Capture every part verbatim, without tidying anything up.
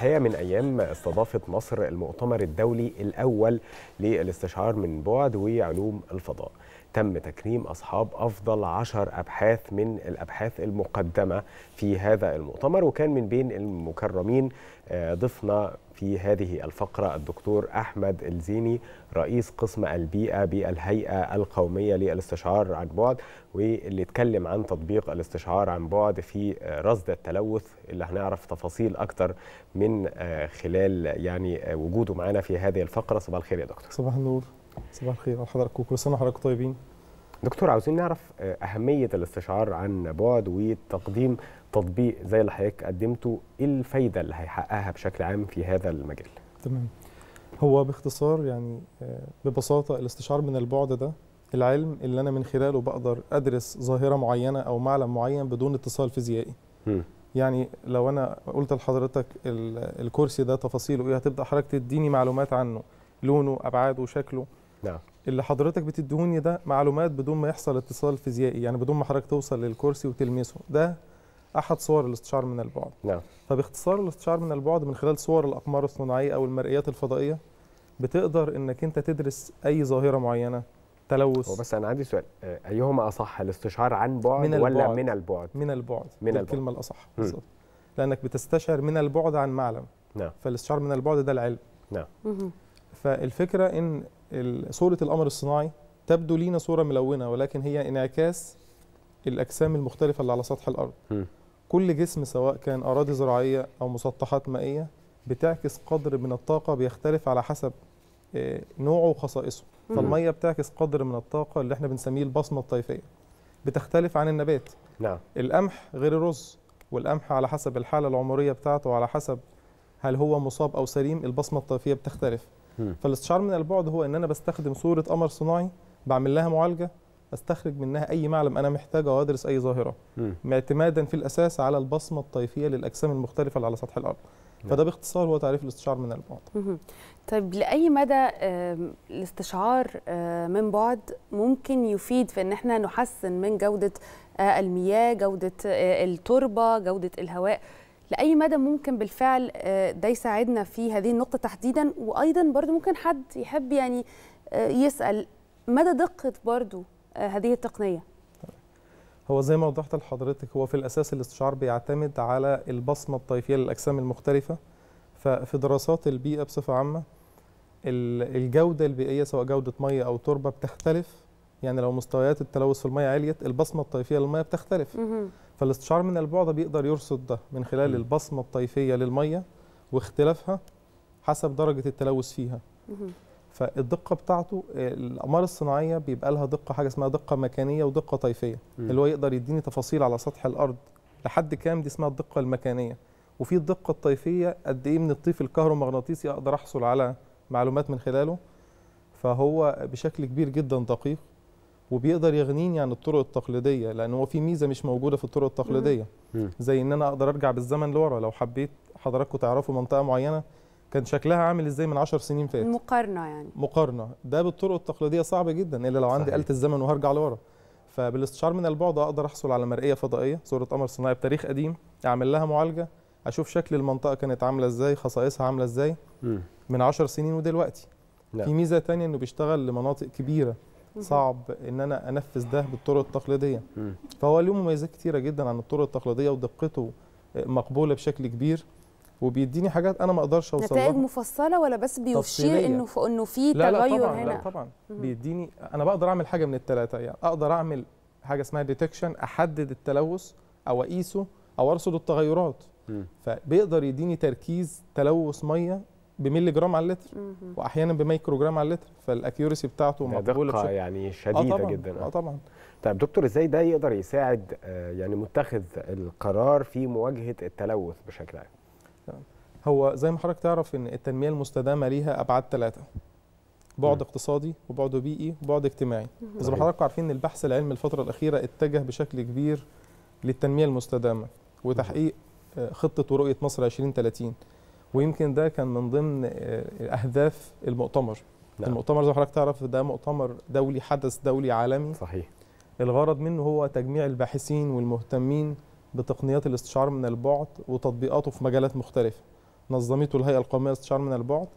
هي من أيام استضافت مصر المؤتمر الدولي الأول للاستشعار من بعد وعلوم الفضاء. تم تكريم أصحاب أفضل عشر أبحاث من الأبحاث المقدمة في هذا المؤتمر، وكان من بين المكرمين ضيفنا في هذه الفقرة الدكتور أحمد الزيني، رئيس قسم البيئة بالهيئة القومية للاستشعار عن بعد، واللي اتكلم عن تطبيق الاستشعار عن بعد في رصد التلوث، اللي هنعرف تفاصيل أكتر من خلال يعني وجوده معنا في هذه الفقرة. صباح الخير يا دكتور. صباح النور. صباح الخير على حضراتكم، كل سنة وحضراتكم طيبين. دكتور، عاوزين نعرف أهمية الاستشعار عن بعد وتقديم تطبيق زي اللي حضرتك قدمته، إيه الفايدة اللي هيحققها بشكل عام في هذا المجال؟ تمام. هو باختصار يعني ببساطة الاستشعار من البعد ده العلم اللي أنا من خلاله بقدر أدرس ظاهرة معينة أو معلم معين بدون اتصال فيزيائي. م. يعني لو أنا قلت لحضرتك الكرسي ده تفاصيله إيه، هتبدأ حضرتك تديني معلومات عنه، لونه، أبعاده، شكله. نعم. اللي حضرتك بتديهوني ده معلومات بدون ما يحصل اتصال فيزيائي، يعني بدون ما حضرتك توصل للكرسي وتلمسه. ده احد صور الاستشعار من البعد. نعم. فباختصار الاستشعار من البعد من خلال صور الاقمار الصناعيه او المرئيات الفضائيه بتقدر انك انت تدرس اي ظاهره معينه، تلوث. هو بس انا عندي سؤال، ايهما اصح، الاستشعار عن بعد من ولا البعد؟ من البعد. من البعد، من البعد الكلمه الاصح بالظبط، لانك بتستشعر من البعد عن معلم. نعم. فالاستشعار من البعد ده العلم. نعم. فالفكره ان صورة القمر الصناعي تبدو لينا صورة ملونة، ولكن هي انعكاس الأجسام المختلفة اللي على سطح الأرض. م. كل جسم سواء كان أراضي زراعية أو مسطحات مائية بتعكس قدر من الطاقة بيختلف على حسب نوعه وخصائصه. فالمية بتعكس قدر من الطاقة اللي احنا بنسميه البصمة الطيفية، بتختلف عن النبات. نعم. القمح غير الرز، والقمح على حسب الحالة العمرية بتاعته وعلى حسب هل هو مصاب أو سليم البصمة الطيفية بتختلف. فالاستشعار من البعد هو ان انا بستخدم صوره قمر صناعي، بعمل لها معالجه، استخرج منها اي معلم انا محتاجه وادرس اي ظاهره، اعتمادا في الاساس على البصمه الطيفيه للاجسام المختلفه اللي على سطح الارض. فده باختصار هو تعريف الاستشعار من البعد. طيب، لاي مدى الاستشعار من بعد ممكن يفيد في ان احنا نحسن من جوده المياه، جوده التربه، جوده الهواء؟ لأي مدى ممكن بالفعل ده يساعدنا في هذه النقطة تحديدا؟ وأيضا برضو ممكن حد يحب يعني يسأل مدى دقة برضو هذه التقنية. هو زي ما وضحت لحضرتك، هو في الأساس الاستشعار بيعتمد على البصمة الطيفية للأجسام المختلفة. ففي دراسات البيئة بصفة عامة الجودة البيئية سواء جودة مية أو تربة بتختلف، يعني لو مستويات التلوث في المية عليت البصمة الطيفية للمية بتختلف. فالاستشعار من البعد بيقدر يرصد ده من خلال البصمة الطيفية للمية واختلافها حسب درجة التلوث فيها. فالدقة بتاعته الأقمار الصناعية بيبقى لها دقة، حاجة اسمها دقة مكانية ودقة طيفية، اللي هو يقدر يديني تفاصيل على سطح الأرض لحد كام، دي اسمها الدقة المكانية. وفي الدقة الطيفية قد إيه من الطيف الكهرومغناطيسي أقدر أحصل على معلومات من خلاله. فهو بشكل كبير جدا دقيق، وبيقدر يغنيني عن الطرق التقليديه، لان هو في ميزه مش موجوده في الطرق التقليديه، زي ان انا اقدر ارجع بالزمن لورا. لو حبيت حضراتكم تعرفوا منطقه معينه كان شكلها عامل ازاي من عشر سنين فاتت، مقارنه يعني مقارنه ده بالطرق التقليديه صعب جدا الا لو عندي آلة الزمن وهرجع لورا. فبالاستشعار من البعد اقدر احصل على مرئيه فضائيه، صوره قمر صناعي بتاريخ قديم، اعمل لها معالجه، اشوف شكل المنطقه كانت عامله ازاي، خصائصها عامله ازاي من عشر سنين ودلوقتي. لا. في ميزه ثانيه انه بيشتغل لمناطق كبيره، صعب ان انا انفذ ده بالطرق التقليديه. فهو له مميزات كتيره جدا عن الطرق التقليديه، ودقته مقبوله بشكل كبير، وبيديني حاجات انا ما اقدرش اوصل لها. نتائج مفصله ولا بس بيشير انه انه في تغير؟ لا لا طبعا، هنا لا طبعا بيديني انا بقدر اعمل حاجه من الثلاثه، يعني اقدر اعمل حاجه اسمها ديتكشن، احدد التلوث او اقيسه او ارصد التغيرات. فبيقدر يديني تركيز تلوث ميه بملي جرام على اللتر، واحيانا بميكرو جرام على اللتر، فالاكيورسي بتاعته مقبوله بشكل يعني شديده. آه طبعًا. جدا. اه طبعا. طيب دكتور، ازاي ده يقدر يساعد يعني متخذ القرار في مواجهه التلوث بشكل عام؟ هو زي ما حضرتك تعرف ان التنميه المستدامه ليها ابعاد ثلاثه، بعد م. اقتصادي وبعد بيئي وبعد اجتماعي. زي ما حضراتكم عارفين ان البحث العلمي الفتره الاخيره اتجه بشكل كبير للتنميه المستدامه وتحقيق خطه ورؤيه مصر عشرين ثلاثين، ويمكن ده كان من ضمن اهداف المؤتمر. لا. المؤتمر زي ما حضرتك تعرف ده مؤتمر دولي، حدث دولي عالمي. صحيح. الغرض منه هو تجميع الباحثين والمهتمين بتقنيات الاستشعار من البعد وتطبيقاته في مجالات مختلفه، نظمته الهيئة القومية للاستشعار من البعد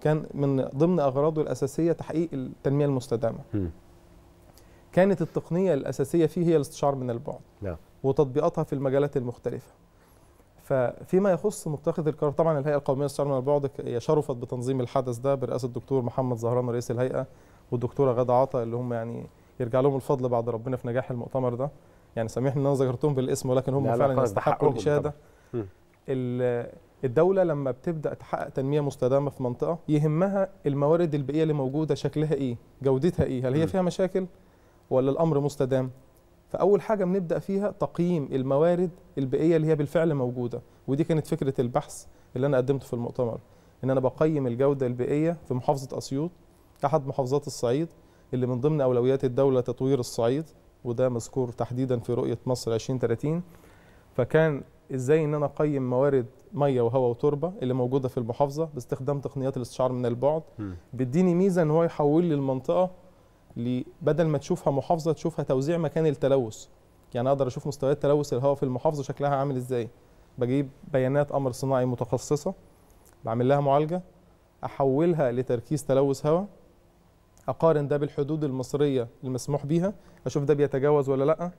كان من ضمن أغراضه الأساسية تحقيق التنمية المستدامة. م. كانت التقنية الأساسية فيه هي الاستشعار من البعد لا. وتطبيقاتها في المجالات المختلفة. ففيما يخص متخذ القرار، طبعا الهيئة القومية للاستشعار من البعد شرفت بتنظيم الحدث ده برئاسة الدكتور محمد زهران رئيس الهيئة والدكتورة غادة عطا اللي هم يعني يرجع لهم الفضل بعد ربنا في نجاح المؤتمر ده. يعني سامحني ان انا ذكرتهم بالاسم ولكن هم فعلا يستحقوا الإشادة. الدولة لما بتبدأ تحقق تنمية مستدامة في منطقة يهمها الموارد البيئية اللي موجودة شكلها ايه؟ جودتها ايه؟ هل هي فيها مشاكل؟ ولا الأمر مستدام؟ فأول حاجة بنبدأ فيها تقييم الموارد البيئية اللي هي بالفعل موجودة، ودي كانت فكرة البحث اللي أنا قدمته في المؤتمر، إن أنا بقيم الجودة البيئية في محافظة أسيوط، أحد محافظات الصعيد اللي من ضمن أولويات الدولة تطوير الصعيد، وده مذكور تحديدا في رؤية مصر عشرين ثلاثين. فكان إزاي إن أنا أقيم موارد مية وهواء وتربة اللي موجودة في المحافظة باستخدام تقنيات الاستشعار من البعد، بيديني ميزة إن هو يحول لي المنطقة بدل ما تشوفها محافظه تشوفها توزيع مكان التلوث. يعني اقدر اشوف مستويات تلوث الهواء في المحافظه شكلها عامل ازاي. بجيب بيانات قمر صناعي متخصصه، بعمل لها معالجه، احولها لتركيز تلوث هواء، اقارن ده بالحدود المصريه المسموح بيها، اشوف ده بيتجاوز ولا لا،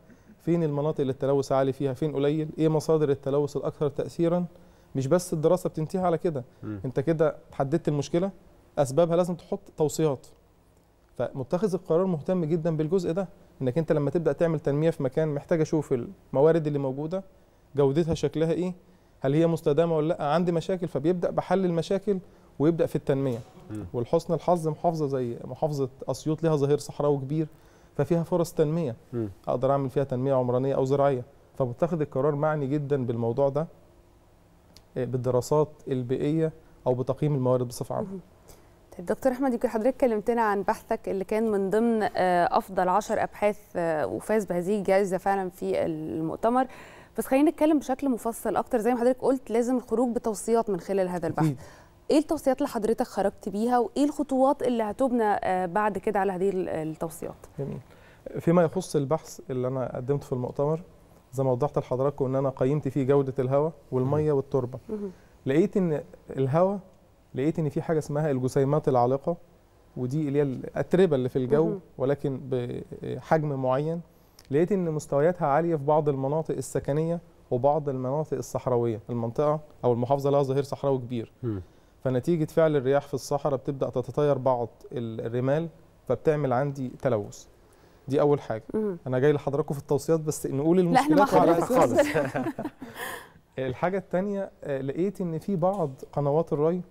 فين المناطق اللي التلوث عالي فيها، فين قليل، ايه مصادر التلوث الاكثر تاثيرا. مش بس الدراسه بتنتهي على كده، انت كده حددت المشكله اسبابها، لازم تحط توصيات. فمتخذ القرار مهتم جدا بالجزء ده، انك انت لما تبدا تعمل تنميه في مكان محتاج اشوف الموارد اللي موجوده جودتها شكلها ايه، هل هي مستدامه ولا لا، عندي مشاكل، فبيبدا بحل المشاكل ويبدا في التنميه. ولحسن الحظ محافظه زي محافظه اسيوط لها ظهير صحراوي كبير، ففيها فرص تنميه اقدر اعمل فيها تنميه عمرانيه او زراعيه. فمتخذ القرار معني جدا بالموضوع ده بالدراسات البيئيه او بتقييم الموارد بصفه عامه. دكتور أحمد، يمكن حضرتك كلمتنا عن بحثك اللي كان من ضمن أفضل عشر أبحاث وفاز بهذه الجائزة فعلا في المؤتمر، بس خلينا نتكلم بشكل مفصل أكتر. زي ما حضرتك قلت لازم الخروج بتوصيات من خلال هذا البحث. إيه التوصيات اللي حضرتك خرجت بيها وإيه الخطوات اللي هتبنى بعد كده على هذه التوصيات؟ جميل. فيما يخص البحث اللي أنا قدمته في المؤتمر زي ما وضحت لحضراتكم إن أنا قيمت فيه جودة الهواء والمية والتربة. لقيت إن الهواء لقيت ان في حاجه اسمها الجسيمات العالقه، ودي اللي هي الاتربه اللي في الجو ولكن بحجم معين. لقيت ان مستوياتها عاليه في بعض المناطق السكنيه وبعض المناطق الصحراويه، المنطقه او المحافظه لها ظهير صحراوي كبير. فنتيجه فعل الرياح في الصحراء بتبدا تتطير بعض الرمال فبتعمل عندي تلوث. دي اول حاجه. انا جاي لحضراتكم في التوصيات بس نقول المشكلات على خالص. الحاجه الثانيه لقيت ان في بعض قنوات الري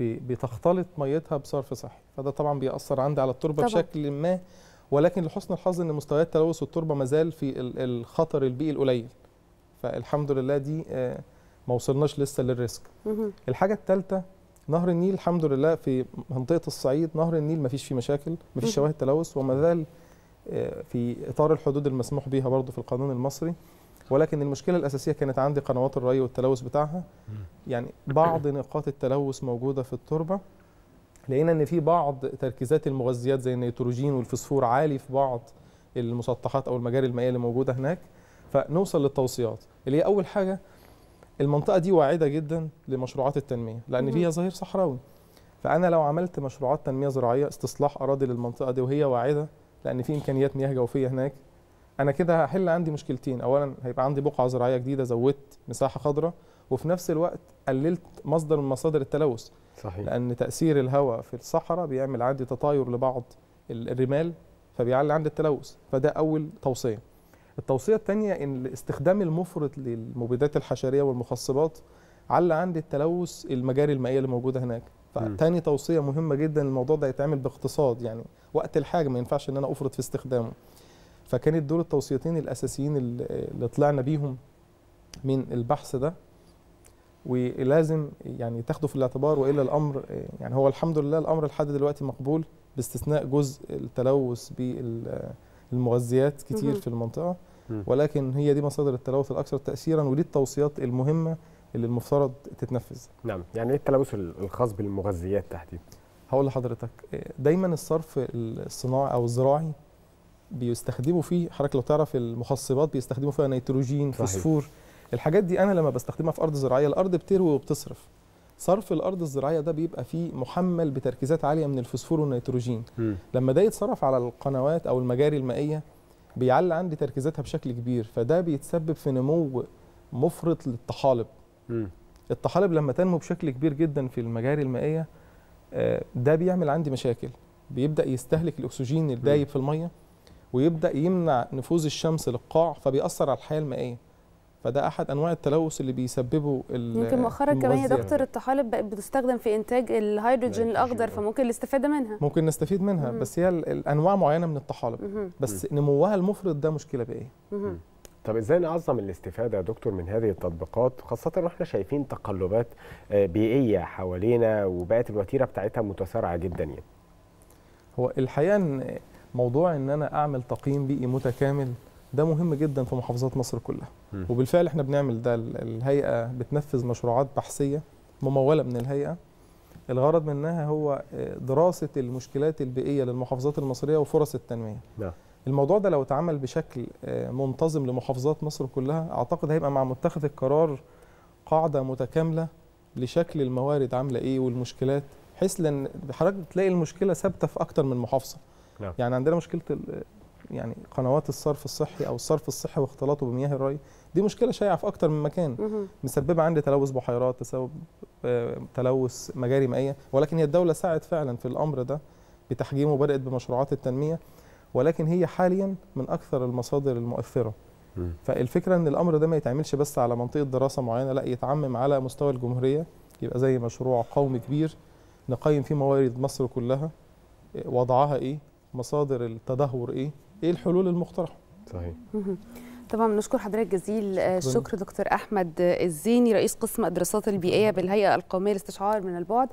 بتختلط ميتها بصرف صحي، فده طبعا بيأثر عندي على التربه طبعًا. بشكل ما، ولكن لحسن الحظ ان مستويات تلوث التربه مازال في الخطر البيئي القليل، فالحمد لله دي ما وصلناش لسه للريسك. الحاجه الثالثه نهر النيل، الحمد لله في منطقه الصعيد نهر النيل ما فيش فيه مشاكل، ما فيش شواهد تلوث، وما زال في اطار الحدود المسموح بيها برضه في القانون المصري، ولكن المشكله الاساسيه كانت عندي قنوات الري والتلوث بتاعها. يعني بعض نقاط التلوث موجوده في التربه، لقينا ان في بعض تركيزات المغذيات زي النيتروجين والفسفور عالي في بعض المسطحات او المجاري المائيه اللي موجوده هناك. فنوصل للتوصيات اللي هي اول حاجه المنطقه دي واعده جدا لمشروعات التنميه لان فيها ظهير صحراوي، فانا لو عملت مشروعات تنميه زراعيه استصلاح اراضي للمنطقه دي وهي واعده لان في امكانيات مياه جوفيه هناك، أنا كده هحل عندي مشكلتين. أولاً هيبقى عندي بقعة زراعية جديدة، زودت مساحة خضراء، وفي نفس الوقت قللت مصدر من مصادر التلوث. صحيح. لأن تأثير الهواء في الصحراء بيعمل عندي تطاير لبعض الرمال فبيعلي عندي التلوث. فده أول توصية. التوصية الثانية إن الاستخدام المفرط للمبيدات الحشرية والمخصبات علّى عندي التلوث المجاري المائية اللي موجودة هناك. فتاني توصية مهمة جداً، الموضوع ده يتعمل باقتصاد، يعني وقت الحاجة ما ينفعش إن أنا أفرط في استخدامه. فكانت دول التوصيتين الأساسيين اللي طلعنا بيهم من البحث ده، ولازم يعني تاخده في الاعتبار، وإلا الأمر يعني هو الحمد لله الأمر لحد دلوقتي مقبول باستثناء جزء التلوث بالمغذيات كتير في المنطقة، ولكن هي دي مصادر التلوث الأكثر تأثيرا ودي التوصيات المهمة اللي المفترض تتنفذ. نعم. يعني إيه التلوث الخاص بالمغذيات تحديدا؟ هقول لحضرتك دايما الصرف الصناعي أو الزراعي بيستخدموا فيه حضرتك لو تعرف المخصبات بيستخدموا فيها نيتروجين، فسفور. الحاجات دي انا لما بستخدمها في ارض زراعيه الارض بتروي وبتصرف، صرف الارض الزراعيه ده بيبقى فيه محمل بتركيزات عاليه من الفوسفور والنيتروجين. م. لما ده يتصرف على القنوات او المجاري المائيه بيعلي عندي تركيزاتها بشكل كبير، فده بيتسبب في نمو مفرط للطحالب. م. الطحالب لما تنمو بشكل كبير جدا في المجاري المائيه ده بيعمل عندي مشاكل، بيبدا يستهلك الاكسجين الدايب في الميه ويبدا يمنع نفوذ الشمس للقاع، فبيأثر على الحياه المائيه. فده احد انواع التلوث اللي بيسببه. يمكن مؤخرا كمان يا دكتور الطحالب بقت بتستخدم في انتاج الهيدروجين الاخضر، فممكن الاستفاده منها ممكن نستفيد منها. مم. بس هي الانواع معينه من الطحالب، بس مم. نموها المفرط ده مشكله بايه. مم. طب ازاي نعظم الاستفاده يا دكتور من هذه التطبيقات، خاصه واحنا شايفين تقلبات بيئيه حوالينا وبقت الوتيره بتاعتها متسارعه جدا؟ يعني هو الحقيقه ان موضوع ان انا اعمل تقييم بيئي متكامل ده مهم جدا في محافظات مصر كلها. م. وبالفعل احنا بنعمل ده. الهيئه بتنفذ مشروعات بحثيه مموله من الهيئه، الغرض منها هو دراسه المشكلات البيئيه للمحافظات المصريه وفرص التنميه. لا. الموضوع ده لو اتعمل بشكل منتظم لمحافظات مصر كلها اعتقد هيبقى مع متخذ القرار قاعده متكامله لشكل الموارد عامله ايه والمشكلات، بحيث لان حضرتك بتلاقي المشكله ثابته في اكتر من محافظه. لا. يعني عندنا مشكله يعني قنوات الصرف الصحي او الصرف الصحي واختلاطه بمياه الري، دي مشكله شائعه في اكتر من مكان، مسببه عندي تلوث بحيرات، تسبب تلوث مجاري مائيه، ولكن هي الدوله ساعدت فعلا في الامر ده بتحجيمه وبدات بمشروعات التنميه، ولكن هي حاليا من اكثر المصادر المؤثره. م. فالفكره ان الامر ده ما يتعملش بس على منطقه دراسه معينه، لا يتعمم على مستوى الجمهوريه، يبقى زي مشروع قومي كبير نقيم فيه موارد مصر كلها، وضعها ايه، مصادر التدهور ايه، ايه الحلول المقترحه. صحيح. طبعا نشكر حضرتك جزيل الشكر دكتور احمد الزيني، رئيس قسم الدراسات البيئيه بالهيئه القوميه للاستشعار من البعد،